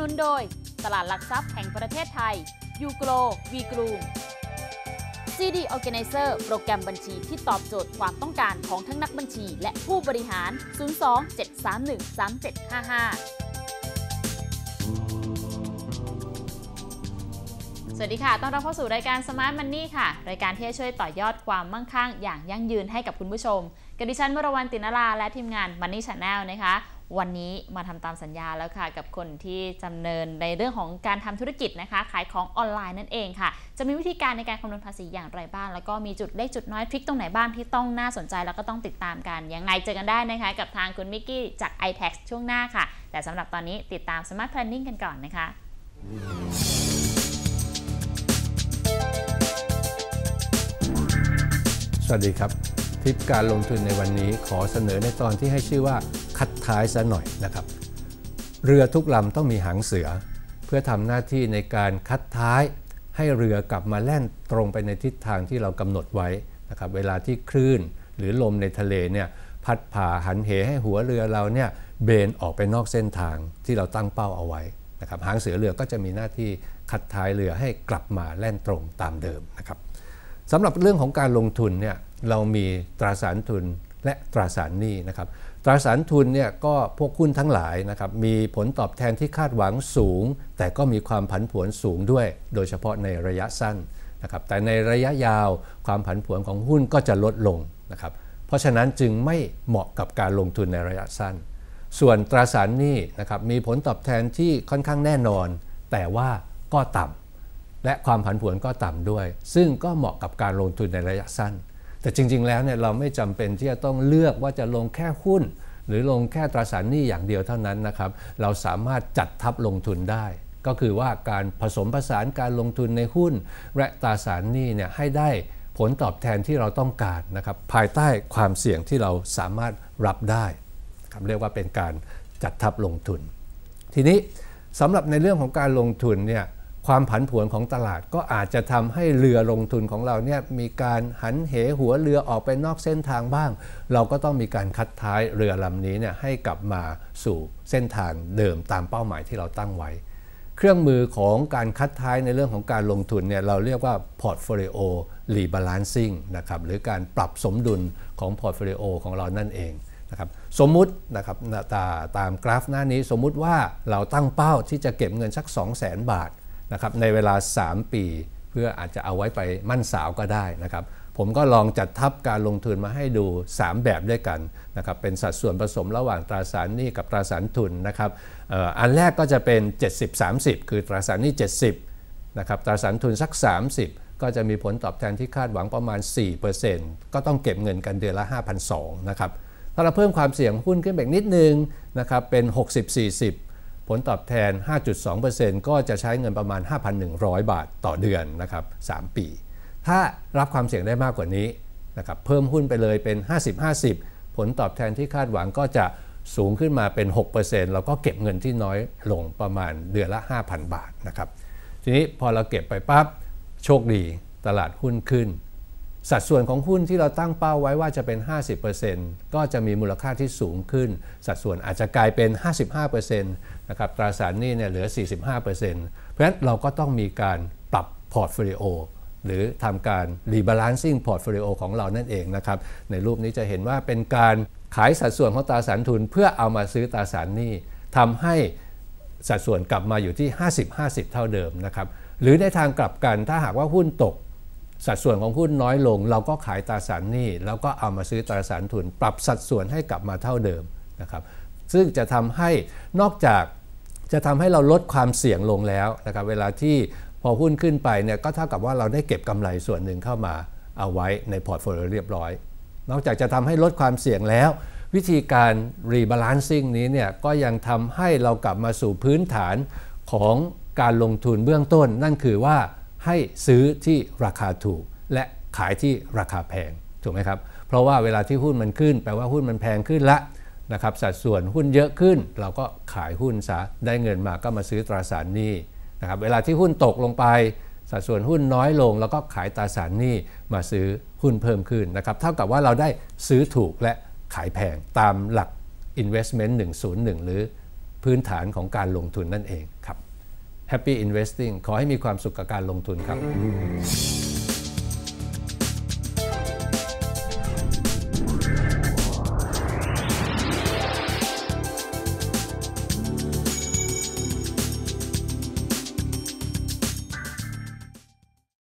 นุนโดยตลาดหลักทรัพย์แห่งประเทศไทย Yougro Vgroup CD Organizer โปรแกรมบัญชีที่ตอบโจทย์ความต้องการของทั้งนักบัญชีและผู้บริหาร 02-731-3755สวัสดีค่ะต้อนรับเข้าสู่รายการ Smart Money ค่ะรายการที่จะช่วยต่อยอดความมั่งคั่งอย่างยั่งยืนให้กับคุณผู้ชมกับดิฉันวรวรรณ ติณราและทีมงาน Money Channel นะคะวันนี้มาทำตามสัญญาแล้วค่ะกับคนที่ดำเนินในเรื่องของการทำธุรกิจนะคะขายของออนไลน์นั่นเองค่ะจะมีวิธีการในการคำนวณภาษีอย่างไรบ้างแล้วก็มีจุดเล็กจุดน้อยทริคตรงไหนบ้างที่ต้องน่าสนใจแล้วก็ต้องติดตามกันยังไงเจอกันได้นะคะกับทางคุณมิกกี้จาก i-tax ช่วงหน้าค่ะแต่สำหรับตอนนี้ติดตาม Smart Planning กันก่อนนะคะสวัสดีครับทริปการลงทุนในวันนี้ขอเสนอในตอนที่ให้ชื่อว่าคัดท้ายซะหน่อยนะครับเรือทุกลำต้องมีหางเสือเพื่อทำหน้าที่ในการคัดท้ายให้เรือกลับมาแล่นตรงไปในทิศทางที่เรากำหนดไว้นะครับเวลาที่คลื่นหรือลมในทะเลเนี่ยพัดผ่าหันเหให้หัวเรือเราเนี่ยเบนออกไปนอกเส้นทางที่เราตั้งเป้าเอาไว้นะครับหางเสือเรือก็จะมีหน้าที่คัดท้ายเรือให้กลับมาแล่นตรงตามเดิมนะครับสำหรับเรื่องของการลงทุนเนี่ยเรามีตราสารทุนและตราสารหนี้นะครับตราสารทุนเนี่ยก็พวกหุ้นทั้งหลายนะครับมีผลตอบแทนที่คาดหวังสูงแต่ก็มีความผันผวนสูงด้วยโดยเฉพาะในระยะสั้นนะครับแต่ในระยะยาวความผันผวนของหุ้นก็จะลดลงนะครับเพราะฉะนั้นจึงไม่เหมาะกับการลงทุนในระยะสั้นส่วนตราสารหนี้นะครับมีผลตอบแทนที่ค่อนข้างแน่นอนแต่ว่าก็ต่ำและความผันผวนก็ต่ำด้วยซึ่งก็เหมาะกับการลงทุนในระยะสั้นแต่จริงๆแล้วเนี่ยเราไม่จำเป็นที่จะต้องเลือกว่าจะลงแค่หุ้นหรือลงแค่ตราสารหนี้อย่างเดียวเท่านั้นนะครับเราสามารถจัดทับลงทุนได้ก็คือว่าการผสมผสานการลงทุนในหุ้นและตราสารหนี้เนี่ยให้ได้ผลตอบแทนที่เราต้องการนะครับภายใต้ความเสี่ยงที่เราสามารถรับได้ครับเรียกว่าเป็นการจัดทับลงทุนทีนี้สำหรับในเรื่องของการลงทุนเนี่ยความผันผวนของตลาดก็อาจจะทำให้เรือลงทุนของเราเนี่ยมีการหันเหหัวเรือออกไปนอกเส้นทางบ้างเราก็ต้องมีการคัดท้ายเรือลำนี้เนี่ยให้กลับมาสู่เส้นทางเดิมตามเป้าหมายที่เราตั้งไว้เครื่องมือของการคัดท้ายในเรื่องของการลงทุนเนี่ยเราเรียกว่า portfolio rebalancing นะครับหรือการปรับสมดุลของ portfolio ของเรานั่นเองนะครับสมมุตินะครับตามกราฟหน้านี้สมมุติว่าเราตั้งเป้าที่จะเก็บเงินสัก 200,000 บาทนะครับในเวลา3ปีเพื่ออาจจะเอาไว้ไปมั่นสาวก็ได้นะครับผมก็ลองจัดทับการลงทุนมาให้ดู3แบบด้วยกันนะครับเป็นสัดส่วนผสมระหว่างตราสารหนี้กับตราสารทุนนะครับอันแรกก็จะเป็น 70-30 คือตราสารหนี้70นะครับตราสารทุนสัก30ก็จะมีผลตอบแทนที่คาดหวังประมาณ 4% ก็ต้องเก็บเงินกันเดือนละ 5,200 นะครับถ้าเราเพิ่มความเสี่ยงหุ้นขึ้นไปนิดนึงนะครับเป็น 60-40ผลตอบแทน 5.2% ก็จะใช้เงินประมาณ 5,100 บาทต่อเดือนนะครับ3ปีถ้ารับความเสี่ยงได้มากกว่านี้นะครับเพิ่มหุ้นไปเลยเป็น 50-50 ผลตอบแทนที่คาดหวังก็จะสูงขึ้นมาเป็น 6% เราก็เก็บเงินที่น้อยลงประมาณเดือนละ 5,000 บาทนะครับทีนี้พอเราเก็บไปปั๊บโชคดีตลาดหุ้นขึ้นสัดส่วนของหุ้นที่เราตั้งเป้าไว้ว่าจะเป็น 50% ก็จะมีมูลค่าที่สูงขึ้นสัดส่วนอาจจะกลายเป็น 55% นะครับตราสารหนี้เนี่ยเหลือ 45% เพราะฉะนั้นเราก็ต้องมีการปรับพอร์ตโฟลิโอหรือทำการ rebalancing พอร์ตโฟลิโอของเรานั่นเองนะครับในรูปนี้จะเห็นว่าเป็นการขายสัดส่วนของตราสารทุนเพื่อเอามาซื้อตราสารหนี้ทำให้สัดส่วนกลับมาอยู่ที่ 50-50 เท่าเดิมนะครับหรือในทางกลับกันถ้าหากว่าหุ้นตกสัดส่วนของหุ้นน้อยลงเราก็ขายตราสารหนี้แล้วก็เอามาซื้อตราสารทุนปรับสัดส่วนให้กลับมาเท่าเดิมนะครับซึ่งจะทำให้นอกจากจะทำให้เราลดความเสี่ยงลงแล้วนะครับเวลาที่พอหุ้นขึ้นไปเนี่ยก็เท่ากับว่าเราได้เก็บกำไรส่วนหนึ่งเข้ามาเอาไว้ในพอร์ตโฟลิโอเรียบร้อยนอกจากจะทำให้ลดความเสี่ยงแล้ววิธีการ rebalancing นี้เนี่ยก็ยังทำให้เรากลับมาสู่พื้นฐานของการลงทุนเบื้องต้นนั่นคือว่าให้ซื้อที่ราคาถูกและขายที่ราคาแพงถูกไหมครับเพราะว่าเวลาที่หุ้นมันขึ้นแปลว่าหุ้นมันแพงขึ้นละนะครับสัดส่วนหุ้นเยอะขึ้นเราก็ขายหุ้นซะได้เงินมาก็มาซื้อตราสารหนี้นะครับเวลาที่หุ้นตกลงไปสัดส่วนหุ้นน้อยลงแล้วก็ขายตราสารหนี้มาซื้อหุ้นเพิ่มขึ้นนะครับเท่ากับว่าเราได้ซื้อถูกและขายแพงตามหลัก investment 101 หรือ พื้นฐานของการลงทุนนั่นเองครับ Happy Investing ขอให้มีความสุขกับการลงทุนครับ